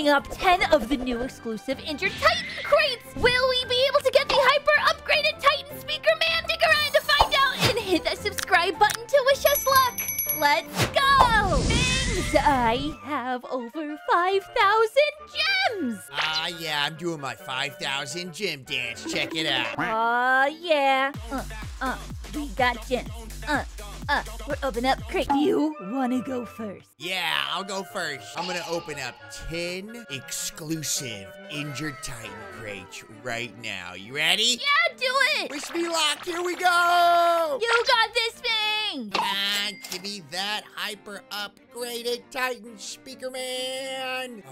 opening up 10 of the new exclusive Injured Titan crates. Will we be able to get the hyper-upgraded Titan Speaker Man? Stick around to find out and hit that subscribe button to wish us luck. Let's go! Fangs, I have over 5,000 gems! Yeah, I'm doing my 5,000 gem dance. Check it out. Yeah. We got gems. We're open up crate. You wanna go first? Yeah, I'll go first. I'm gonna open up 10 exclusive Injured Titan crates right now. You ready? Yeah, do it! Wish me luck, here we go! You got this thing! Give me that hyper upgraded Titan Speaker Man!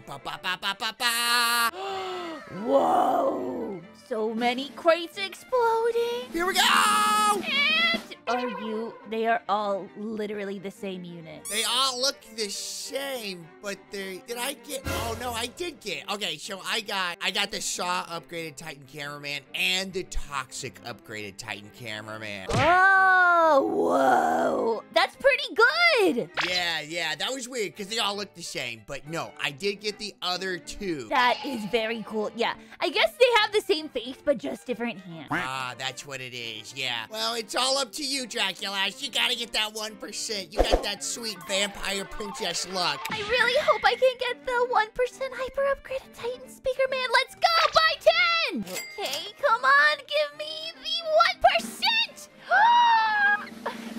Whoa! So many crates exploding! Here we go! They are all literally the same unit. They all look the same, but oh no, I did get. Okay, so I got the Saw upgraded Titan Cameraman and the Toxic upgraded Titan Cameraman. Oh, whoa. That's pretty good. Yeah, that was weird because they all look the same, but no, I did get the other two. That is very cool. Yeah, I guess they have the same face, but just different hands. Ah, that's what it is, yeah. Well, it's all up to you, Draculass. You gotta get that 1%. You got that sweet vampire princess luck. I really hope I can get the 1% hyper upgraded Titan Speaker Man. Let's go by 10. Okay, come on, give me the 1%.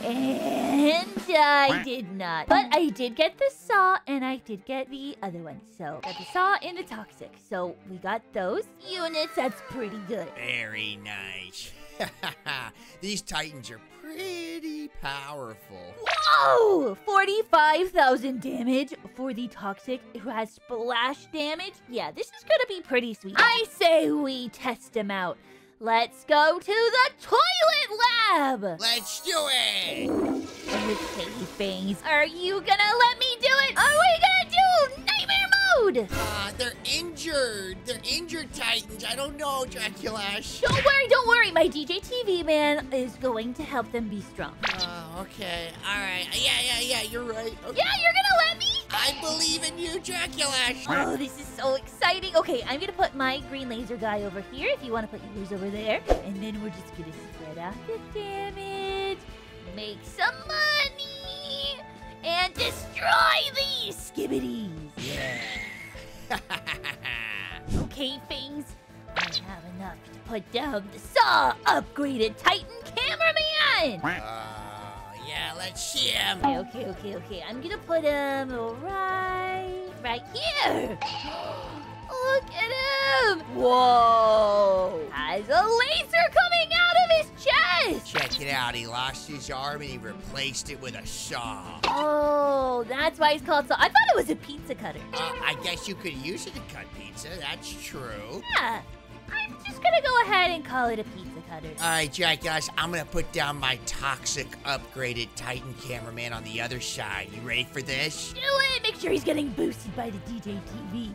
And I did not. But I did get the Saw and I did get the other one. So got the Saw and the Toxic. So we got those units. That's pretty good. Very nice. These Titans are pretty powerful. Whoa! 45,000 damage for the Toxic, who has splash damage. Yeah, this is gonna be pretty sweet. I say we test him out. Let's go to the toilet lab! Let's do it! Okay, Fangs, are you gonna let me do it? Are we gonna do nightmare mode? They're injured. They're injured Titans. I don't know, Draculass. Don't worry. My DJ TV man is going to help them be strong. Okay. All right. Yeah, you're right. Okay. Yeah, you're gonna let me? I believe in you, Draculass. Oh, this is so exciting. Okay, I'm gonna put my green laser guy over here if you want to put yours over there. And then we're just gonna spread out the damage, make some money, and destroy these skibbities. Yeah. Okay, Fangs, I have enough to put down the Saw upgraded Titan Cameraman! Yeah, let's see him. Okay. I'm gonna put him right here. Look at him! Whoa! Has a laser coming out of his chest! Check it out, he lost his arm and he replaced it with a saw. Oh, that's why he's called Saw. I thought it was a pizza cutter. I guess you could use it to cut pizza, that's true. Yeah, I'm just gonna go ahead and call it a pizza cutter. All right, Draculass, I'm gonna put down my Toxic upgraded Titan Cameraman on the other side. You ready for this? Do it! Make sure he's getting boosted by the DJ TV.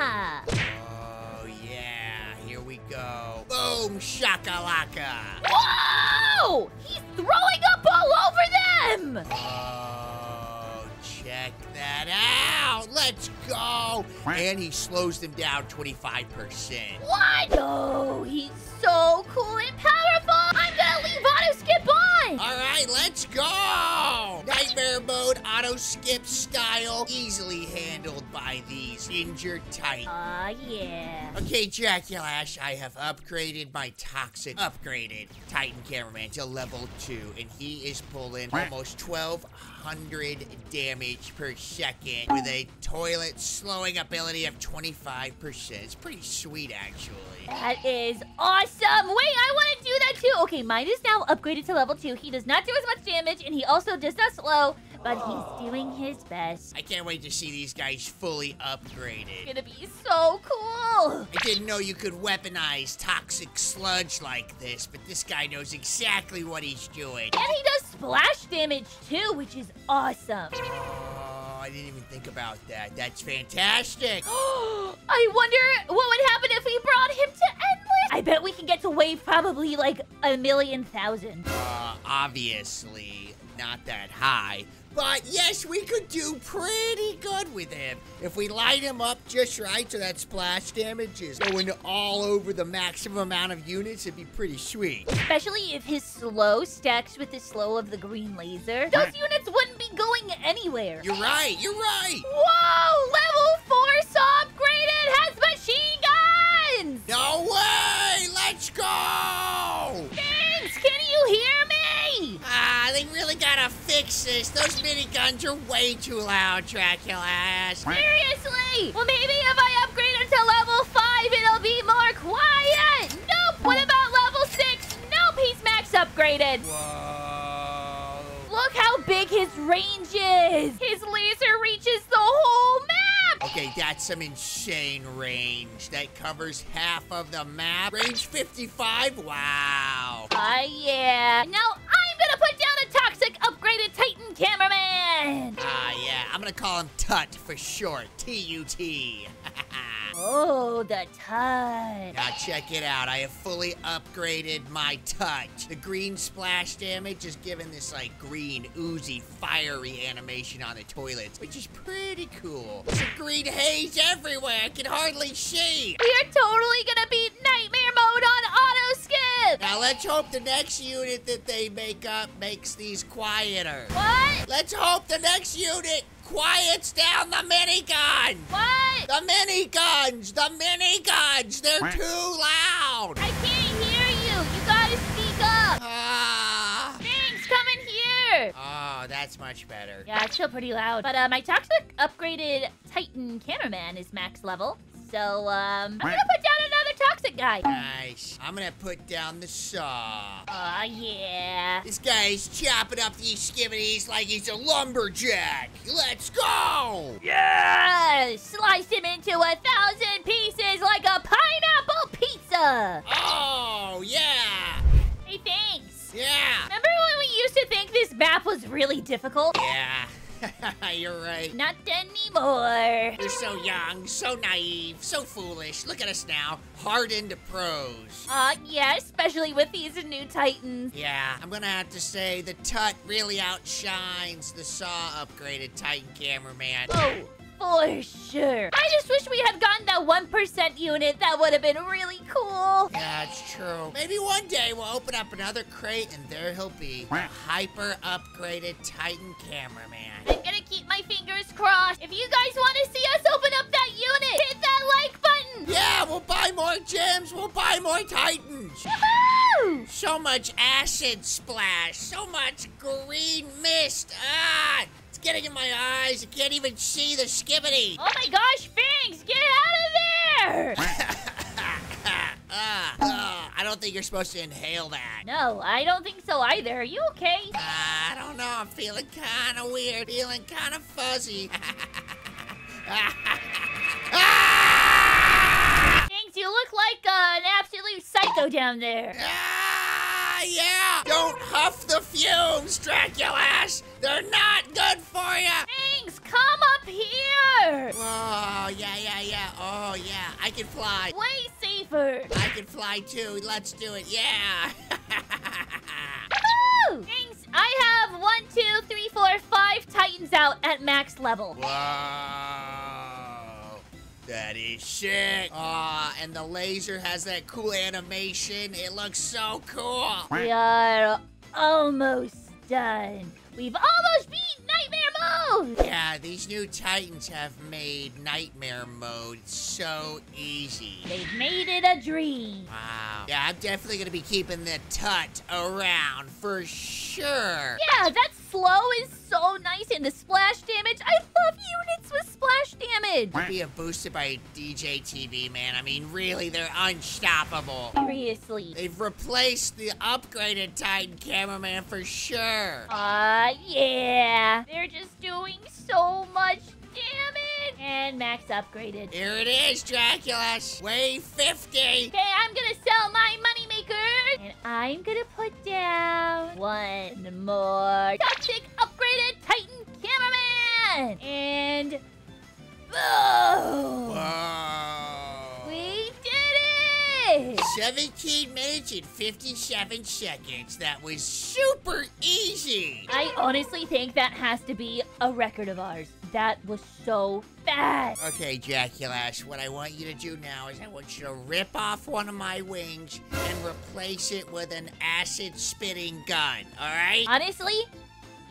Oh, yeah. Here we go. Boom, shakalaka. Whoa! He's throwing up all over them! Oh, check that out. Let's go. And he slows them down 25%. What? Oh, he's so cool and powerful. I'm gonna leave auto-skip on. All right, let's go. Nightmare mode, auto-skip style. Easily handled by these Injured Titan. Yeah. Okay, Draculass, I have upgraded my Toxic upgraded Titan Cameraman to level 2, and he is pulling almost 1,200 damage per second with a toilet slowing ability of 25%. It's pretty sweet, actually. That is awesome. Wait, I want to do that too. Okay, mine is now upgraded to level 2. He does not do as much damage, and he also does not slow, but he's doing his best. I can't wait to see these guys fully upgraded. It's gonna be so cool. I didn't know you could weaponize toxic sludge like this, but this guy knows exactly what he's doing. And he does splash damage too, which is awesome. I didn't even think about that. That's fantastic. I wonder what would happen if we brought him to Endless. I bet we can get to wave probably like 1,000,000,000. Obviously not that high. But yes, we could do pretty good with him if we light him up just right so that splash damage is going all over the maximum amount of units. It'd be pretty sweet. Especially if his slow stacks with the slow of the green laser. Those units wouldn't be going anywhere. You're right, you're right. Whoa, level 4 saw upgraded has machine guns. No way, let's go. Fangs, can you hear me? They really gotta fix this. Those miniguns are way too loud, Draculass. Seriously? Well, maybe if I upgrade it to level 5, it'll be more quiet. Nope. What about level 6? Nope, he's max upgraded. Whoa. Look how big his range is. His laser reaches the whole map. Okay, that's some insane range. That covers half of the map. Range 55? Wow. Yeah. Now I'm gonna put down a toxic upgraded Titan cameraman. Yeah. I'm gonna call him Tut for short. T-U-T. Oh, the Tut. Now check it out. I have fully upgraded my Tut. The green splash damage is giving this like green, oozy, fiery animation on the toilets, which is pretty cool. There's a green haze everywhere. I can hardly see. We are totally gonna be nightmare mode on auto skip. Now let's hope the next unit that they make up makes these quieter. What? Let's hope the next unit quiets down the minigun. What? The miniguns! The miniguns! They're too loud! I can't hear you! You gotta speak up! Fangs, come in here! Oh, that's much better. Yeah, it's still pretty loud. But my toxic upgraded Titan cameraman is max level. So, I'm gonna put down another toxic guy. Nice. I'm gonna put down the saw. Aw, yeah. This guy's chopping up these skivvities like he's a lumberjack. Let's go! Yeah! Slice him into 1,000 pieces like a pineapple pizza! Oh, yeah! Hey, Fangs. Yeah? Remember when we used to think this map was really difficult? Yeah. You're right. Not anymore. We're so young, so naive, so foolish. Look at us now, hardened to pros. Yeah, especially with these new Titans. Yeah, I'm gonna have to say the Tut really outshines the saw upgraded Titan cameraman. Oh, for sure. I just wish we had gotten that 1% unit. That would have been really cool. Yeah, it's true. Maybe one day we'll open up another crate and there he'll be. A hyper-upgraded Titan cameraman. I'm gonna keep my fingers crossed. If you guys want to see us open up that unit, hit that like button. Yeah, we'll buy more gems. We'll buy more Titans. Woohoo! So much acid splash. So much green mist. Ah! Getting in my eyes. I can't even see the skivvity. Oh my gosh, Fangs, get out of there! I don't think you're supposed to inhale that. No, I don't think so either. Are you okay? I don't know. I'm feeling kind of weird. Feeling kind of fuzzy. Fangs, you look like an absolute psycho down there. Yeah! Don't huff the fumes, Draculass! They're not good for you! Fangs, come up here! Oh, yeah. Oh, yeah, I can fly. Way safer. I can fly, too. Let's do it, yeah! Woo! Fangs, I have 5 Titans out at max level. Wow! That is sick. Aw, and the laser has that cool animation. It looks so cool. We are almost done. We've almost beat Nightmare Mode. Yeah, these new Titans have made Nightmare Mode so easy. They've made it a dream. Wow. Yeah, I'm definitely going to be keeping the Tut around for sure. Yeah, that slow is so nice, and the splash damage. I love units with splash damage. Be boosted by DJ TV, man. I mean, really, they're unstoppable. Seriously. They've replaced the upgraded Titan cameraman for sure. Yeah. They're just doing so much damage. And max upgraded. Here it is, Draculass. Wave 50. Okay, I'm gonna sell my moneymakers. And I'm gonna put down one more toxic upgraded Titan cameraman. And boom. Whoa. We did it. 17 minutes and 57 seconds. That was super easy. I honestly think that has to be a record of ours. That was so fast. Okay, Draculass, what I want you to do now is I want you to rip off one of my wings and replace it with an acid-spitting gun, all right? Honestly,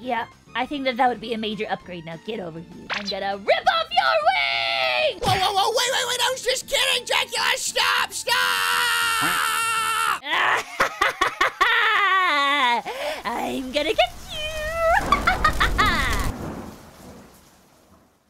yeah, I think that would be a major upgrade. Now get over here. I'm gonna rip off your wings! Whoa, whoa, whoa, wait, wait, wait, I was just kidding, Draculass, stop, stop!